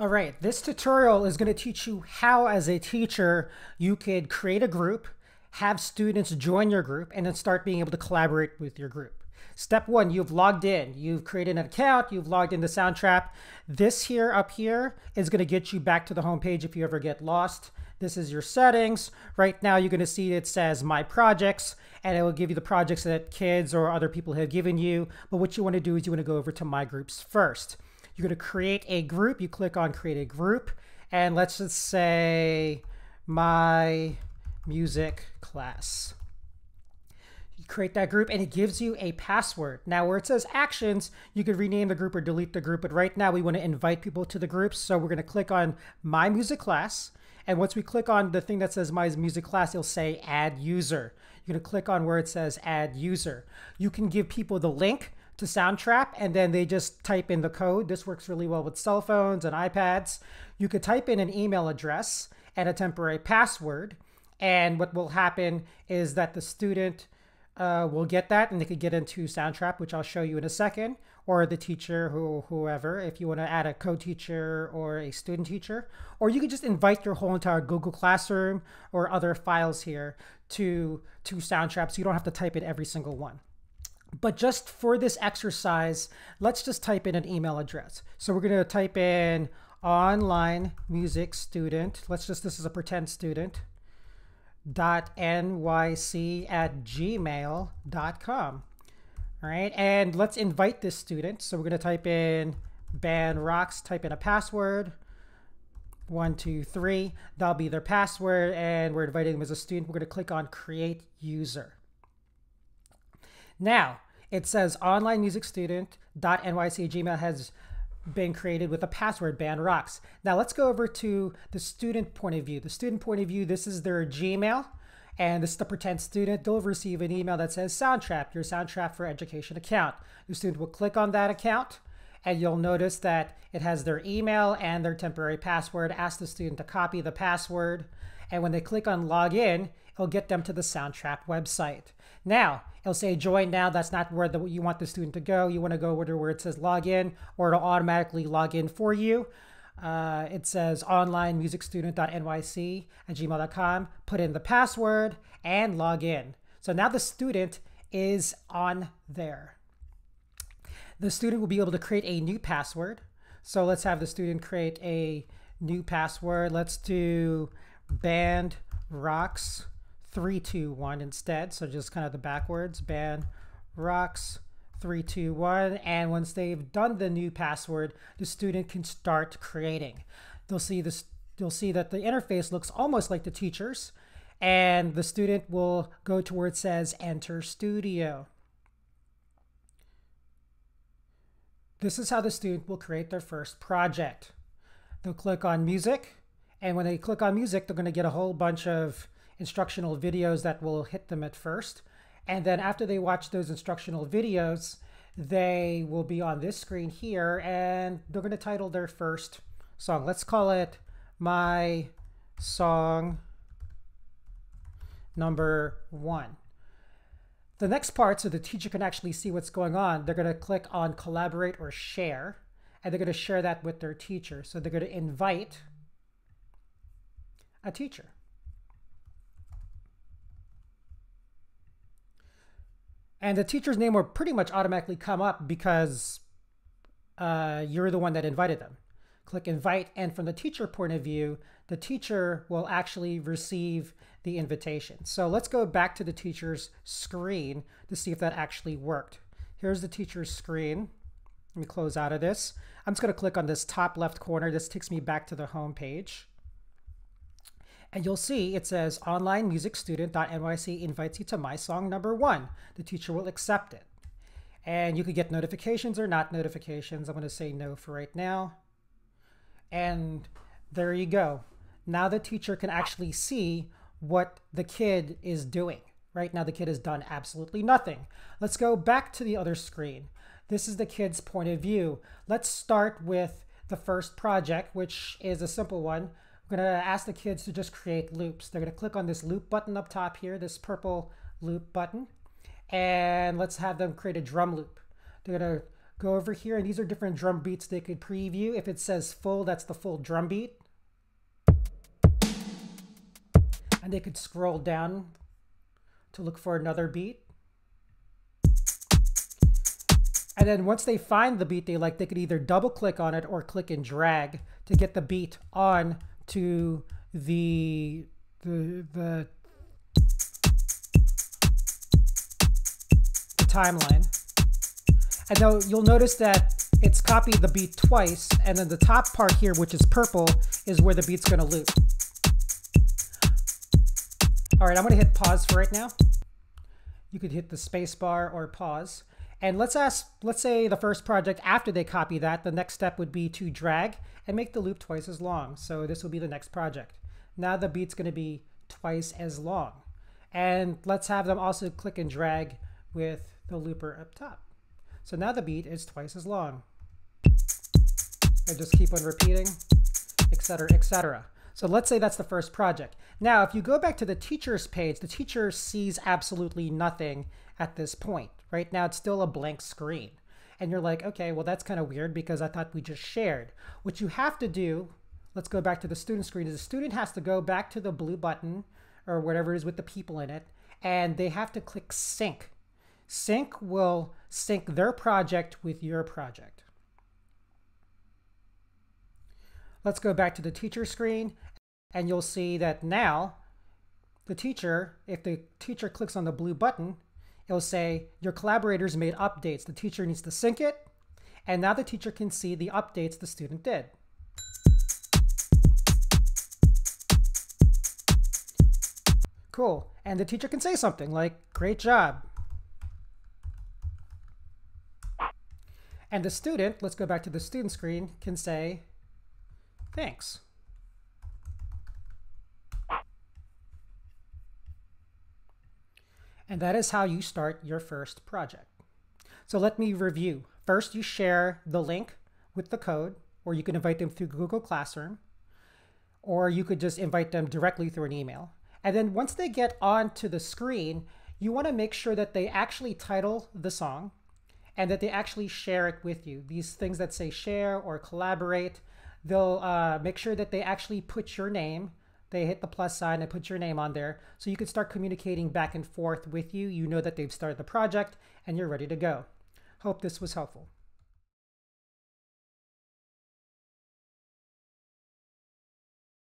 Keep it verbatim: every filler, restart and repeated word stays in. All right, this tutorial is going to teach you how, as a teacher, you could create a group, have students join your group, and then start being able to collaborate with your group. Step one, you've logged in. You've created an account. You've logged into Soundtrap. This here up here is going to get you back to the home page if you ever get lost. This is your settings. Right now, you're going to see it says My Projects, and it will give you the projects that kids or other people have given you. But what you want to do is you want to go over to My Groups first. You're going to create a group. You click on Create a Group, and let's just say My Music Class. You create that group, and it gives you a password. Now, where it says Actions, you could rename the group or delete the group, but right now we want to invite people to the group, so we're going to click on My Music Class, and once we click on the thing that says My Music Class, it'll say Add User. You're going to click on where it says Add User. You can give people the link to Soundtrap, and then they just type in the code. This works really well with cell phones and iPads. You could type in an email address and a temporary password, and what will happen is that the student uh, will get that, and they could get into Soundtrap, which I'll show you in a second, or the teacher, who, whoever, if you want to add a co-teacher or a student teacher, or you could just invite your whole entire Google Classroom or other files here to, to Soundtrap, so you don't have to type in every single one. But just for this exercise, let's just type in an email address. So we're going to type in online music student. Let's just, this is a pretend student, dot N Y C at gmail dot com. All right, and let's invite this student. So we're going to type in ban rocks, type in a password, one, two, three. That'll be their password, and we're inviting them as a student. We're going to click on Create User. Now, it says online music student dot N Y C at gmail has been created with a password, ban rocks. Now let's go over to the student point of view. The student point of view, this is their Gmail, and this is the pretend student. They'll receive an email that says Soundtrap, your Soundtrap for Education account. Your student will click on that account, and you'll notice that it has their email and their temporary password. Ask the student to copy the password, and when they click on Login, it'll get them to the Soundtrap website. Now, it'll say join now. That's not where the, you want the student to go. You want to go where, where it says log in, or it'll automatically log in for you. Uh, it says online music student dot N Y C at gmail dot com. Put in the password and log in. So now the student is on there. The student will be able to create a new password. So let's have the student create a new password. Let's do band rocks three two one instead, so just kind of the backwards, ban rocks three two one, and once they've done the new password, the student can start creating. They'll see this, you'll see that the interface looks almost like the teacher's, and the student will go to where it says Enter Studio. This is how the student will create their first project. They'll click on Music, and when they click on Music, they're going to get a whole bunch of instructional videos that will hit them at first. And then after they watch those instructional videos, they will be on this screen here, and they're going to title their first song. Let's call it My Song Number One. The next part, so the teacher can actually see what's going on, they're going to click on Collaborate or Share, and they're going to share that with their teacher. So they're going to invite a teacher. And the teacher's name will pretty much automatically come up because uh, you're the one that invited them. Click Invite, and from the teacher point of view, the teacher will actually receive the invitation. So let's go back to the teacher's screen to see if that actually worked. Here's the teacher's screen. Let me close out of this. I'm just going to click on this top left corner. This takes me back to the home page. And you'll see it says online music student dot N Y C invites you to My Song Number One. The teacher will accept it. And you could get notifications or not notifications. I'm going to say no for right now. And there you go. Now the teacher can actually see what the kid is doing. Right now the kid has done absolutely nothing. Let's go back to the other screen. This is the kid's point of view. Let's start with the first project, which is a simple one. I'm going to ask the kids to just create loops. They're going to click on this loop button up top here, this purple loop button, and let's have them create a drum loop. They're going to Go over here, and these are different drum beats they could preview. If it says full, that's the full drum beat. And they could scroll down to look for another beat. And then once they find the beat they like, they could either double click on it or click and drag to get the beat on to the, the, the, the timeline. And now you'll notice that it's copied the beat twice, and then the top part here, which is purple, is where the beat's gonna loop. All right, I'm gonna hit pause for right now. You could hit the space bar or pause. And let's ask, let's say the first project after they copy that, the next step would be to drag and make the loop twice as long. So this will be the next project. Now the beat's gonna be twice as long. And let's have them also click and drag with the looper up top. So now the beat is twice as long. I just keep on repeating, et cetera, et cetera. So let's say that's the first project. Now, if you go back to the teacher's page, the teacher sees absolutely nothing at this point. Right now, it's still a blank screen. And you're like, okay, well, that's kind of weird because I thought we just shared. What you have to do, let's go back to the student screen, is the student has to go back to the blue button or whatever it is with the people in it, and they have to click sync. Sync will sync their project with your project. Let's go back to the teacher screen, and you'll see that now the teacher, if the teacher clicks on the blue button, it'll say your collaborators made updates. The teacher needs to sync it, and now the teacher can see the updates the student did. Cool. And the teacher can say something like, great job. And the student, let's go back to the student screen, can say, thanks. And that is how you start your first project. So let me review. First, you share the link with the code, or you can invite them through Google Classroom, or you could just invite them directly through an email. And then once they get onto the screen, you want to make sure that they actually title the song and that they actually share it with you. These things that say share or collaborate, they'll uh, make sure that they actually put your name. They hit the plus sign and put your name on there so you can start communicating back and forth with you. You know that they've started the project and you're ready to go. Hope this was helpful.